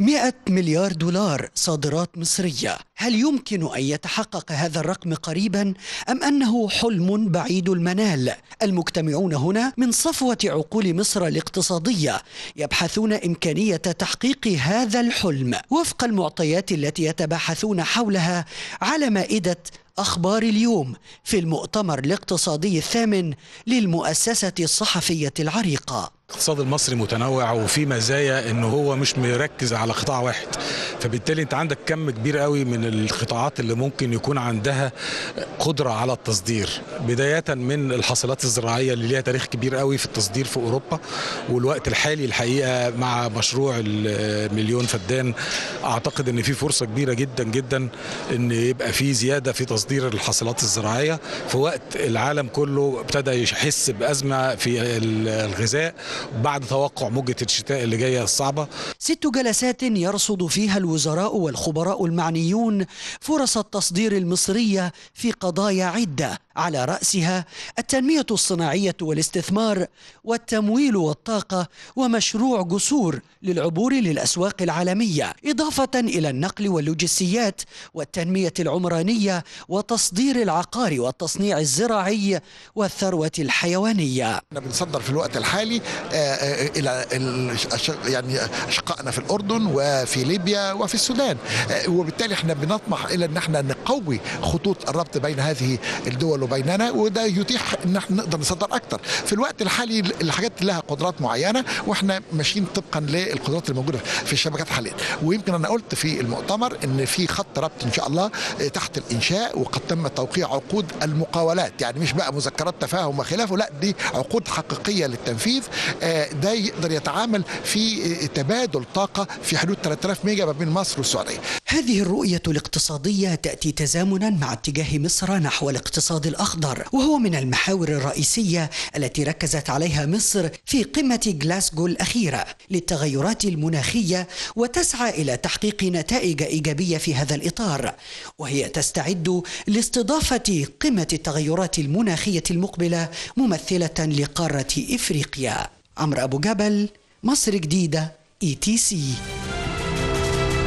$100 مليار صادرات مصرية، هل يمكن أن يتحقق هذا الرقم قريبا أم أنه حلم بعيد المنال؟ المجتمعون هنا من صفوة عقول مصر الاقتصادية يبحثون إمكانية تحقيق هذا الحلم وفق المعطيات التي يتباحثون حولها على مائدة أخبار اليوم في المؤتمر الاقتصادي الثامن للمؤسسة الصحفية العريقة. الاقتصاد المصري متنوع وفي مزايا انه هو مش مركز على قطاع واحد، فبالتالي انت عندك كم كبير قوي من القطاعات اللي ممكن يكون عندها قدرة على التصدير، بداية من الحاصلات الزراعية اللي ليها تاريخ كبير قوي في التصدير في اوروبا، والوقت الحالي الحقيقة مع مشروع المليون فدان اعتقد ان في فرصة كبيرة جدا جدا ان يبقى في زيادة في تصدير الحاصلات الزراعية في وقت العالم كله ابتدى يحس بأزمة في الغذاء بعد توقع موجة الشتاء اللي جاية الصعبة. 6 جلسات يرصد فيها الوزراء والخبراء المعنيون فرص التصدير المصرية في قضايا عدة، على رأسها التنمية الصناعية والاستثمار والتمويل والطاقة ومشروع جسور للعبور للأسواق العالمية، إضافة إلى النقل واللوجستيات والتنمية العمرانية وتصدير العقار والتصنيع الزراعي والثروة الحيوانية. احنا بنصدر في الوقت الحالي إلى يعني أشقائنا في الأردن وفي ليبيا وفي السودان، وبالتالي احنا بنطمح إلى أن احنا نقوي خطوط الربط بين هذه الدول وبيننا، وده يتيح أن احنا نقدر نصدر أكتر. في الوقت الحالي الحاجات لها قدرات معينة وإحنا ماشيين طبقا للقدرات الموجودة في الشبكات حاليا، ويمكن أنا قلت في المؤتمر أن في خط ربط إن شاء الله تحت الإنشاء، وقد تم توقيع عقود المقاولات، يعني مش بقى مذكرات تفاهم وخلافه، لا دي عقود حقيقية للتنفيذ. ده يقدر يتعامل في تبادل طاقة في حدود 3000 ميجا ما بين مصر والسعودية. هذه الرؤية الاقتصادية تأتي تزامنا مع اتجاه مصر نحو الاقتصاد الأخضر، وهو من المحاور الرئيسية التي ركزت عليها مصر في قمة جلاسكو الأخيرة للتغيرات المناخية، وتسعى إلى تحقيق نتائج إيجابية في هذا الإطار، وهي تستعد لاستضافة قمة التغيرات المناخية المقبلة ممثلة لقارة إفريقيا. عمرو أبو جبل، مصر جديدة، ETC.